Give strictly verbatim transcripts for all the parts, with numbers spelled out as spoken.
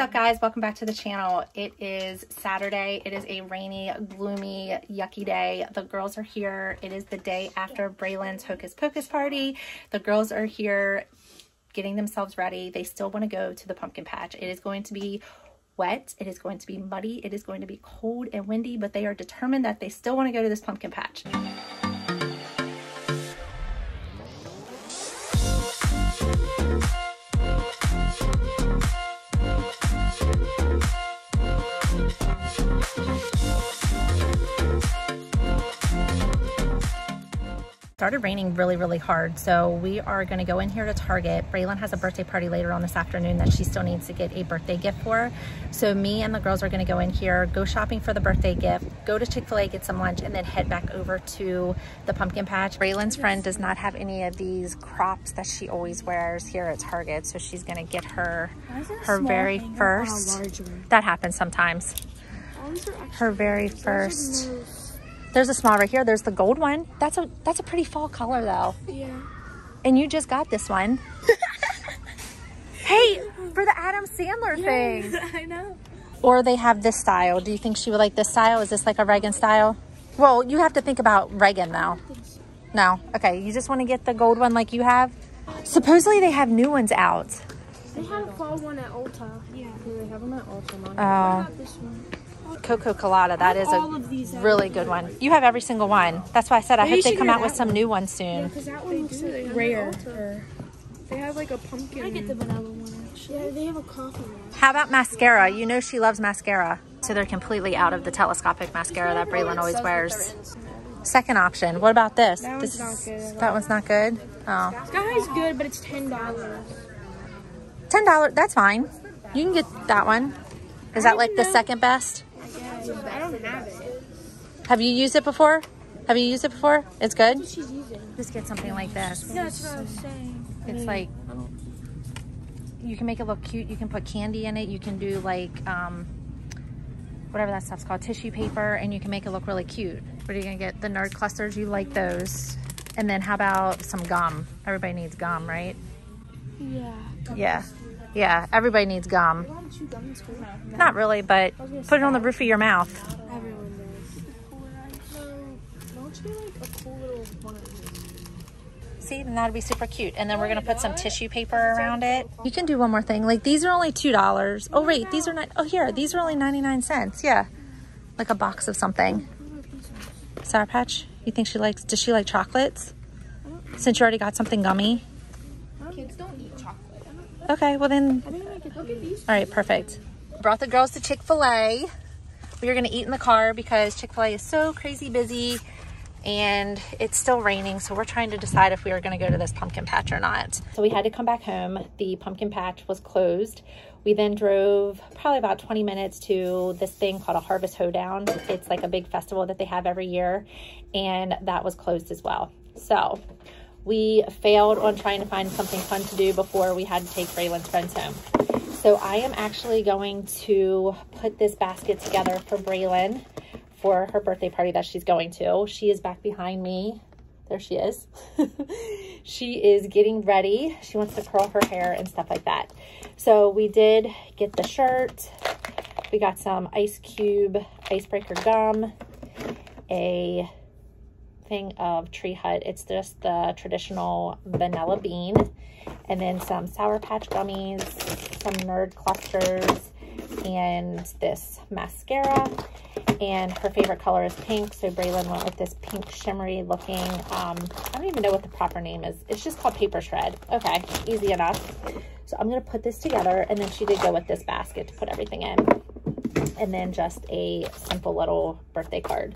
up, guys? Welcome back to the channel. It is Saturday. It is a rainy, gloomy, yucky day. The girls are here. It is the day after Braylon's Hocus Pocus party. The girls are here getting themselves ready. They still want to go to the pumpkin patch. It is going to be wet. It is going to be muddy. It is going to be cold and windy, but they are determined that they still want to go to this pumpkin patch. Started raining really really hard, so we are going to go in here to Target. Braylon has a birthday party later on this afternoon that she still needs to get a birthday gift for, so me and the girls are going to go in here, go shopping for the birthday gift, go to Chick-fil-A, get some lunch, and then head back over to the pumpkin patch. Braylon's friend does not have any of these crops that she always wears here at Target, so she's going to get her her very first. That happens sometimes. Her very first. There's a small right here. There's the gold one. That's a that's a pretty fall color though. Yeah. And you just got this one. Hey, for the Adam Sandler thing. Yeah, I know. Or they have this style. Do you think she would like this style? Is this like a Reagan style? Well, you have to think about Reagan now. So. No. Okay. You just want to get the gold one like you have. Supposedly they have new ones out. They have a fall one at Ulta. Yeah. Yeah, they have them at Ulta. What about this one? Coco Colada, that is a really good one. You have every single one. That's why I said I hope they come out with some new ones soon. Yeah, because that one looks rare. They have like a pumpkin. I get the vanilla one actually. Yeah, they have a coffee one. How about mascara? You know she loves mascara. So they're completely out of the telescopic mascara that Braylon always wears. Second option. What about this? That one's not good. That one's not good? Oh. Sky High's good, but it's ten dollars. ten dollars? That's fine. You can get that one. Is that like the second best? I don't have it. Have you used it before? Have you used it before? It's good? That's what she's using. Just get something like this. No, that's what I was saying. It's I mean, like, you can make it look cute. You can put candy in it. You can do like, um, whatever that stuff's called, tissue paper, and you can make it look really cute. What are you going to get? The Nerd Clusters? You like those. And then how about some gum? Everybody needs gum, right? Yeah. Yeah. Yeah, everybody needs gum. You want to chew gum in school? No. Not really, but put it on the roof of your mouth. Everyone does. Don't you like a cool little one of these? See, then that'd be super cute. And then we're gonna put some tissue paper around it. You can do one more thing. Like these are only two dollars. Oh wait, these are not. Oh here, these are only ninety-nine cents. Yeah, like a box of something. Sour Patch. You think she likes? Does she like chocolates? Since you already got something gummy. Kids don't eat chocolate. Okay, well then, all right, perfect. Brought the girls to Chick-fil-A. We are gonna eat in the car because Chick-fil-A is so crazy busy and it's still raining, so we're trying to decide if we are gonna go to this pumpkin patch or not. So we had to come back home. The pumpkin patch was closed. We then drove probably about twenty minutes to this thing called a Harvest Hoedown. It's like a big festival that they have every year, and that was closed as well. So we failed on trying to find something fun to do before we had to take Braylon's friends home. So I am actually going to put this basket together for Braylon for her birthday party that she's going to. She is back behind me. There she is. She is getting ready. She wants to curl her hair and stuff like that. So we did get the shirt. We got some ice cube, icebreaker gum, a thing of Tree Hut. It's just the traditional vanilla bean, and then some Sour Patch gummies, some Nerd Clusters, and this mascara. And her favorite color is pink, so Braylon went with this pink shimmery looking, um, I don't even know what the proper name is. It's just called Paper Shred. Okay, easy enough. So I'm gonna put this together, and then she did go with this basket to put everything in, and then just a simple little birthday card.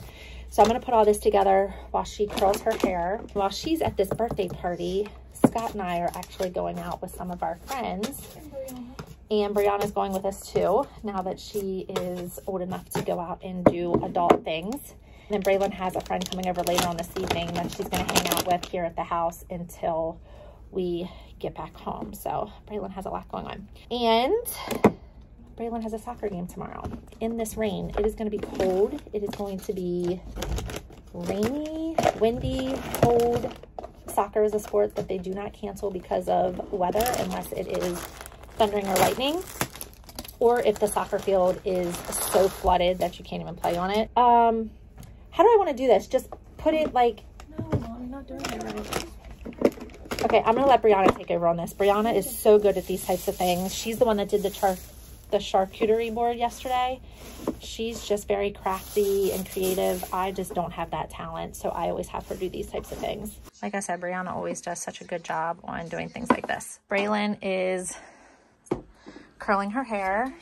So I'm gonna put all this together while she curls her hair. While she's at this birthday party, Scott and I are actually going out with some of our friends. And Brianna's going with us too, now that she is old enough to go out and do adult things. And then Braylon has a friend coming over later on this evening that she's gonna hang out with here at the house until we get back home. So Braylon has a lot going on. And Braylon has a soccer game tomorrow. In this rain, it is going to be cold. It is going to be rainy, windy, cold. Soccer is a sport that they do not cancel because of weather unless it is thundering or lightning. or if the soccer field is so flooded that you can't even play on it. Um, how do I want to do this? Just put it like... No, I'm not doing it right. Okay, I'm going to let Brianna take over on this. Brianna is so good at these types of things. She's the one that did the char the charcuterie board yesterday. She's just very crafty and creative. I just don't have that talent, so I always have her do these types of things. Like I said, Brianna always does such a good job on doing things like this. Braylon is curling her hair.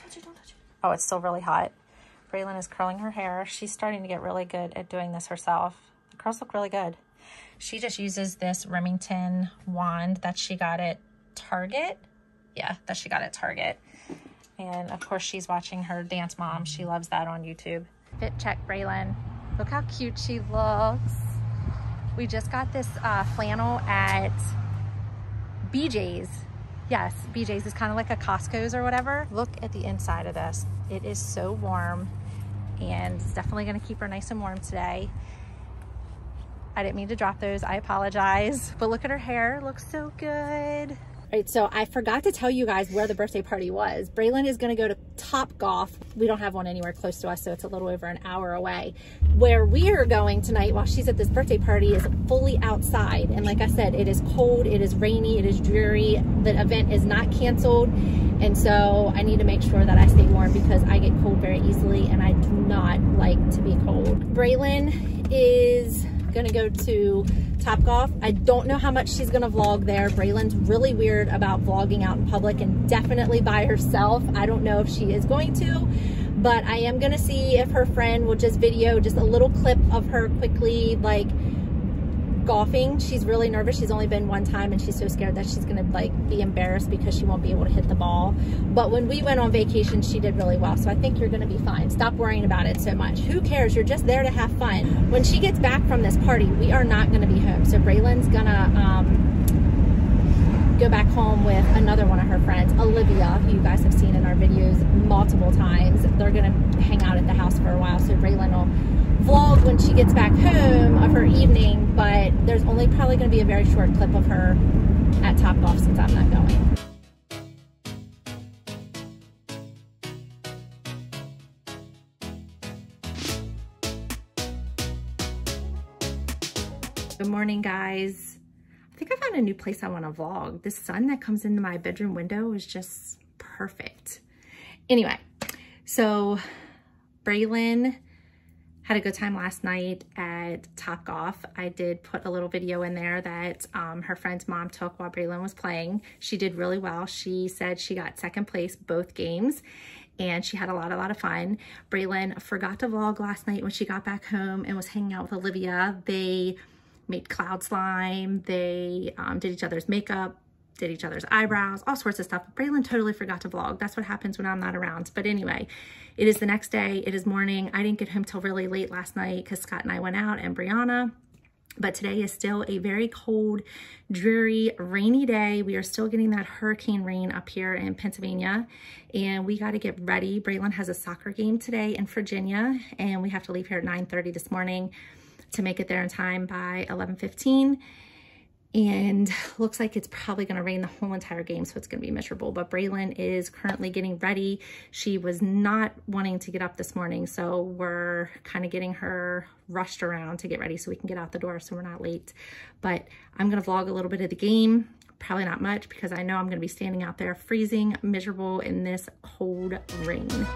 Oh, it's still really hot. Braylon is curling her hair. She's starting to get really good at doing this herself. The curls look really good. She just uses this Remington wand that she got at Target. Yeah, that she got at Target. And of course she's watching her Dance Mom. She loves that on YouTube. Fit check, Braylon. Look how cute she looks. We just got this uh, flannel at B J's. Yes, B J's is kind of like a Costco's or whatever. Look at the inside of this. It is so warm, and it's definitely gonna keep her nice and warm today. I didn't mean to drop those, I apologize. But look at her hair, it looks so good. All right, so I forgot to tell you guys where the birthday party was. Braylon is gonna go to Topgolf. We don't have one anywhere close to us, so it's a little over an hour away. Where we are going tonight while she's at this birthday party is fully outside. And like I said, it is cold, it is rainy, it is dreary. The event is not canceled. And so I need to make sure that I stay warm because I get cold very easily and I do not like to be cold. Braylon is gonna go to Topgolf. I don't know how much she's gonna vlog there. Braylon's really weird about vlogging out in public and definitely by herself. I don't know if she is going to, but I am gonna see if her friend will just video just a little clip of her quickly like golfing. She's really nervous. She's only been one time and she's so scared that she's gonna like be embarrassed because she won't be able to hit the ball. But when we went on vacation, she did really well. So I think you're gonna be fine. Stop worrying about it so much. Who cares? You're just there to have fun. When she gets back from this party, we are not gonna be home. So Braylon's gonna um, go back home with another one of her friends, Olivia, who you guys have seen in our videos multiple times. They're gonna hang out at the house for a while. So Braylon will vlog when she gets back home of her evening, but there's only probably going to be a very short clip of her at Topgolf since I'm not going. Good morning, guys. I think I found a new place I want to vlog. The sun that comes into my bedroom window is just perfect. Anyway, so Braylon had a good time last night at Topgolf. I did put a little video in there that um, her friend's mom took while Braylon was playing. She did really well. She said she got second place both games and she had a lot, a lot of fun. Braylon forgot to vlog last night when she got back home and was hanging out with Olivia. They made cloud slime. They um, did each other's makeup, did each other's eyebrows, all sorts of stuff. Braylon totally forgot to vlog. That's what happens when I'm not around. But anyway, it is the next day. It is morning. I didn't get home till really late last night because Scott and I went out and Brianna. But today is still a very cold, dreary, rainy day. We are still getting that hurricane rain up here in Pennsylvania. And we got to get ready. Braylon has a soccer game today in Virginia. And we have to leave here at nine thirty this morning to make it there in time by eleven fifteen. And looks like it's probably gonna rain the whole entire game, so it's gonna be miserable. But Braylon is currently getting ready. She was not wanting to get up this morning, so we're kind of getting her rushed around to get ready so we can get out the door so we're not late. But I'm gonna vlog a little bit of the game, probably not much, because I know I'm gonna be standing out there freezing, miserable in this cold rain.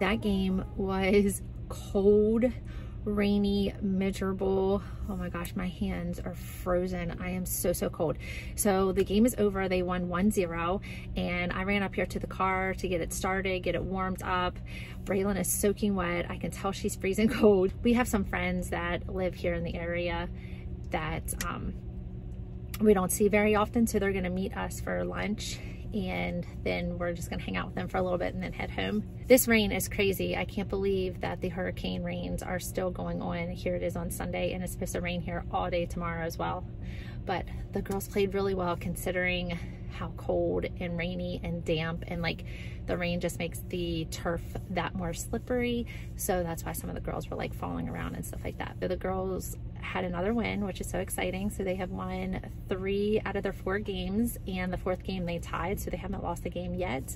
That game was cold, rainy, miserable. Oh my gosh, my hands are frozen. I am so, so cold. So the game is over. They won one zero, and I ran up here to the car to get it started, get it warmed up. Braylon is soaking wet. I can tell she's freezing cold. We have some friends that live here in the area that um, we don't see very often, so they're gonna meet us for lunch, and then we're just gonna hang out with them for a little bit and then head home. This rain is crazy. I can't believe that the hurricane rains are still going on. Here it is on Sunday, and it's supposed to rain here all day tomorrow as well. But the girls played really well considering how cold and rainy and damp, and like the rain just makes the turf that more slippery. So that's why some of the girls were like falling around and stuff like that. But the girls had another win, which is so exciting. So they have won three out of their four games, and the fourth game they tied, so they haven't lost a game yet.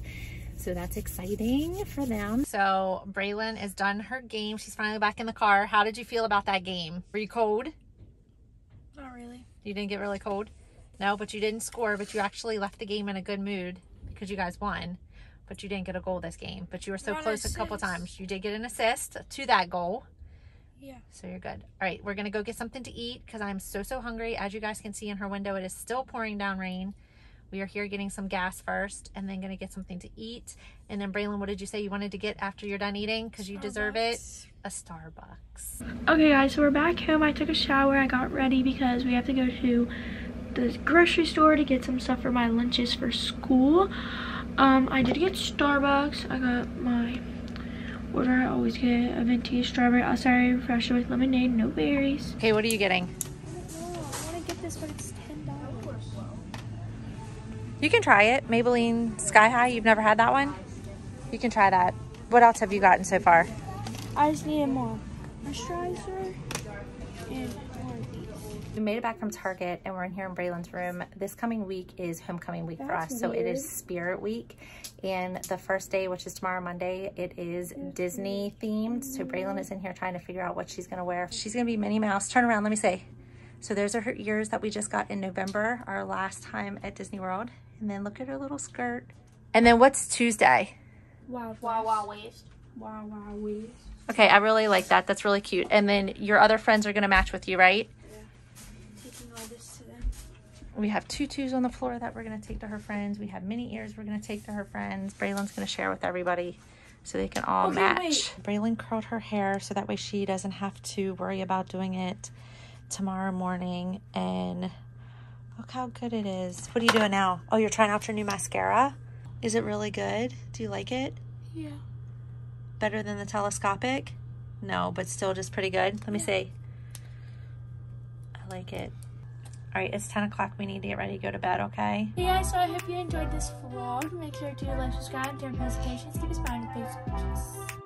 So that's exciting for them. So Braylon is done her game. She's finally back in the car. How did you feel about that game? Were you cold? Not really. You didn't get really cold? No, but you didn't score, but you actually left the game in a good mood because you guys won, but you didn't get a goal this game. But you were so close a couple times. You did get an assist to that goal. Yeah. So you're good. All right, we're going to go get something to eat because I'm so, so hungry. As you guys can see in her window, it is still pouring down rain. We are here getting some gas first and then going to get something to eat. And then, Braylon, what did you say you wanted to get after you're done eating? Because you deserve it. A Starbucks. Okay, guys, so we're back home. I took a shower. I got ready because we have to go to the grocery store to get some stuff for my lunches for school. um I did get Starbucks. I got my order. I always get a venti strawberry acai refresher with lemonade, no berries. Okay, what are you getting? I don't know. I want to get this, but it's ten dollars. You can try it. Maybelline Sky High. You've never had that one? You can try that. What else have you gotten so far? I just need a more moisturizer and we made it back from Target, and we're in here in Braylon's room. This coming week is homecoming week. That's for us. Weird. So it is Spirit Week. And the first day, which is tomorrow, Monday, it is Disney themed. So Braylon is in here trying to figure out what she's going to wear. She's going to be Minnie Mouse. Turn around. Let me see. So those are her ears that we just got in November, our last time at Disney World. And then look at her little skirt. And then what's Tuesday? Wild Wild, wild West. Wild Wild West. Okay, I really like that. That's really cute. And then your other friends are going to match with you, right? We have tutus on the floor that we're going to take to her friends. We have mini ears we're going to take to her friends. Braylon's going to share with everybody so they can all okay, match. Wait. Braylon curled her hair so that way she doesn't have to worry about doing it tomorrow morning. And look how good it is. What are you doing now? Oh, you're trying out your new mascara? Is it really good? Do you like it? Yeah. Better than the telescopic? No, but still just pretty good. Let me yeah. see. I like it. All right, it's ten o'clock. We need to get ready to go to bed, okay? Hey guys, so I hope you enjoyed this vlog. Make sure to like, subscribe, turn on notifications, keep us posted. Peace.